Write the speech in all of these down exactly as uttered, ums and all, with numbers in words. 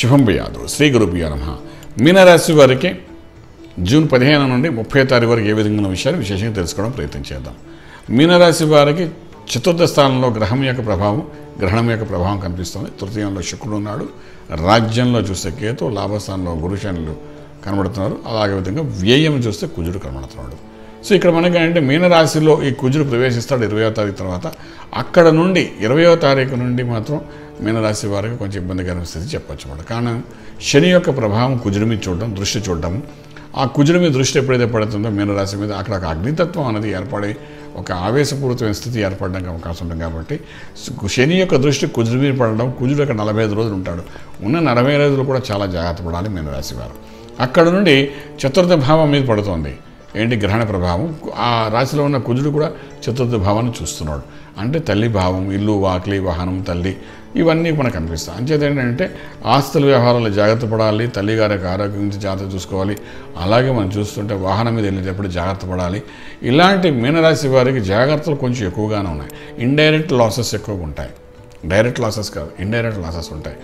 శుభం వ్యాధు శ్రీ గురుభ్యో నమః. మీనరాశి వారికి జూన్ పదిహేను నుండి ముప్పై తారీఖు వరకు ఏ విధంగా విషయాలు విశేషంగా తెలుసుకోవడం ప్రయత్నం చేద్దాం. మీనరాశి వారికి చతుర్థ స్థానంలో గ్రహం యొక్క ప్రభావం గ్రహణం యొక్క ప్రభావం కనిపిస్తుంది. తృతీయంలో శుక్రుడు ఉన్నాడు, రాజ్యంలో చూస్తే కేతు, లాభస్థానంలో గురుశనులు కనబడుతున్నారు. అలాగే విధంగా వ్యయం చూస్తే కుజుడు కనబడుతున్నాడు. సో ఇక్కడ మనకి అంటే మీనరాశిలో ఈ కుజుడు ప్రవేశిస్తాడు ఇరవయో తారీఖు తర్వాత. అక్కడ నుండి ఇరవయో తారీఖు నుండి మాత్రం మీనరాశి వారికి కొంచెం ఇబ్బందికరమైన స్థితి చెప్పచ్చు అన్నమాట. కారణం శని యొక్క ప్రభావం కుజుడి మీద చూడడం, దృష్టి చూడడం. ఆ కుజుడి మీద దృష్టి ఎప్పుడైతే పడుతుందో మీనరాశి మీద అక్కడ ఒక అగ్నితత్వం అనేది ఏర్పడి ఒక ఆవేశపూరితమైన స్థితి ఏర్పడడానికి అవకాశం ఉంటుంది. కాబట్టి శని యొక్క దృష్టి కుజుడి మీద పడడం, కుజుడు అక్కడ నలభై ఐదు రోజులు ఉంటాడు. ఉన్న నలభై రోజులు కూడా చాలా జాగ్రత్త పడాలి మీనరాశి వారు. అక్కడ నుండి చతుర్థ భావం మీద పడుతుంది ఏంటి గ్రహణ ప్రభావం. ఆ రాశిలో ఉన్న కుజుడు కూడా చతుర్థ భావాన్ని చూస్తున్నాడు. అంటే తల్లి భావం, ఇల్లు, వాకిలి, వాహనం, తల్లి, ఇవన్నీ మనకు కనిపిస్తాయి. అంచేత ఏంటంటే ఆస్తుల వ్యవహారాలు జాగ్రత్త పడాలి, తల్లిగారి యొక్క ఆరోగ్యం గురించి జాగ్రత్త చూసుకోవాలి. అలాగే మనం చూస్తుంటే వాహనం మీద వెళ్ళేటప్పుడు జాగ్రత్త పడాలి. ఇలాంటి మీనరాశి వారికి జాగ్రత్తలు కొంచెం ఎక్కువగానే ఉన్నాయి. ఇండైరెక్ట్ లాసెస్ ఎక్కువగా ఉంటాయి, డైరెక్ట్ లాసెస్ కాదు ఇండైరెక్ట్ లాసెస్ ఉంటాయి.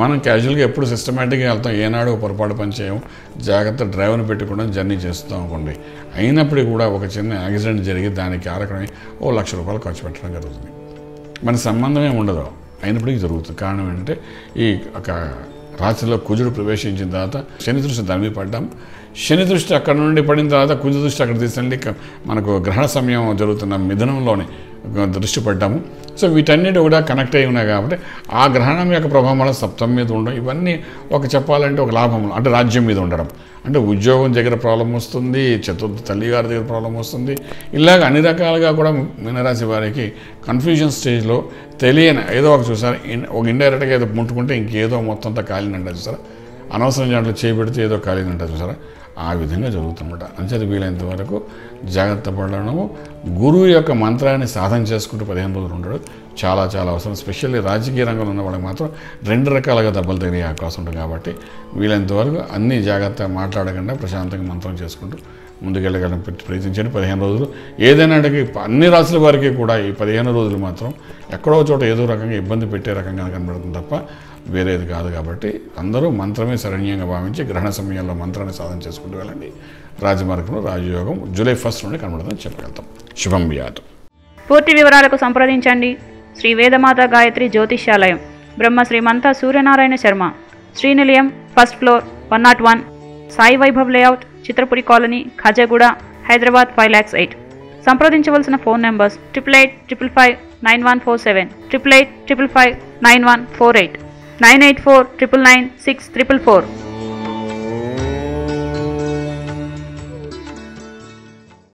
మనం క్యాజువల్గా ఎప్పుడు సిస్టమేటిక్గా వెళ్తాం, ఏనాడు పొరపాటు పని చేయము, జాగ్రత్త డ్రైవర్ని పెట్టుకోవడం జర్నీ చేస్తాం అనుకోండి. అయినప్పటికీ కూడా ఒక చిన్న యాక్సిడెంట్ జరిగి దానికి కారణమై ఓ లక్ష రూపాయలు ఖర్చు పెట్టడం జరుగుతుంది. మన సంబంధమే ఉండదు, అయినప్పటికీ జరుగుతుంది. కారణం ఏంటంటే ఈ ఒక రాత్రిలో కుజుడు ప్రవేశించిన తర్వాత శని దృష్టి దాని మీద పడ్డాము. శని దృష్టి అక్కడ నుండి పడిన తర్వాత కుజు దృష్టి అక్కడ తీసుకెళ్ళి మనకు గ్రహణ సమయం జరుగుతున్న మిథునంలోనే దృష్టి పడ్డాము. సో వీటన్నిటి కూడా కనెక్ట్ అయి ఉన్నాయి. కాబట్టి ఆ గ్రహణం యొక్క ప్రభావం వల్ల సప్తం మీద ఉండడం, ఇవన్నీ ఒక చెప్పాలంటే ఒక లాభం అంటే రాజ్యం మీద ఉండడం, అంటే ఉద్యోగం దగ్గర ప్రాబ్లం వస్తుంది, చతుర్థ తల్లిగారి దగ్గర ప్రాబ్లం వస్తుంది. ఇలాగ అన్ని రకాలుగా కూడా మీనరాశి వారికి కన్ఫ్యూజన్ స్టేజ్లో తెలియని ఏదో ఒక చూసారు, ఒక ఇండైరెక్ట్గా ఏదో ముట్టుకుంటే ఇంకేదో మొత్తంతో కాలినంటారు చూసారా, అనవసరం దాంట్లో చేపెడితే ఏదో కాలినంటారు చూసారా, ఆ విధంగా జరుగుతుందన్నమాట. అంచేది వీలైనంత వరకు జాగ్రత్త పడడము. గురువు యొక్క మంత్రాన్ని సాధన చేసుకుంటూ పదిహేను రోజులు ఉండడం చాలా చాలా అవసరం. స్పెషల్లీ రాజకీయ రంగంలో ఉన్న వాళ్ళకి మాత్రం రెండు రకాలుగా దెబ్బలు తగిలే అవకాశం ఉంటుంది. కాబట్టి వీలైనంత వరకు అన్ని జాగ్రత్త మాట్లాడకుండా ప్రశాంతంగా మంత్రం చేసుకుంటూ ముందుకెళ్ళగలని ప్రయత్నించండి. పదిహేను రోజులు ఏదైనా అన్ని రాసుల వారికి కూడా ఈ పదిహేను రోజులు మాత్రం ఎక్కడో చోట ఏదో రకంగా ఇబ్బంది పెట్టే రకంగా కనబడుతుంది తప్ప వేరేది కాదు. కాబట్టి అందరూ మంత్రమే శరణ్యంగా భావించి గ్రహణ సమయంలో మంత్రాన్ని సాధన చేసుకుంటూ వెళ్ళండి. రాజమార్గంలో రాజయోగం జూలై ఫస్ట్ నుండి కనబడుతుందని చెప్పగలుగుతాం. శుభం వ్యాధు. పూర్తి వివరాలకు సంప్రదించండి శ్రీ వేదమాత గాయత్రి జ్యోతిషాలయం, బ్రహ్మ Shri మంతా Suryanarayana Sharma, Sri Nilayam first floor one nought one, Sai Vaibhav layout, Chitrapuri colony, Khajaguda, Hyderabad five lakhs eight. సంప్రదించవలసిన phone numbers triple eight triple five nine one four seven, triple eight triple five nine one four eight, nine eight four triple nine six triple four.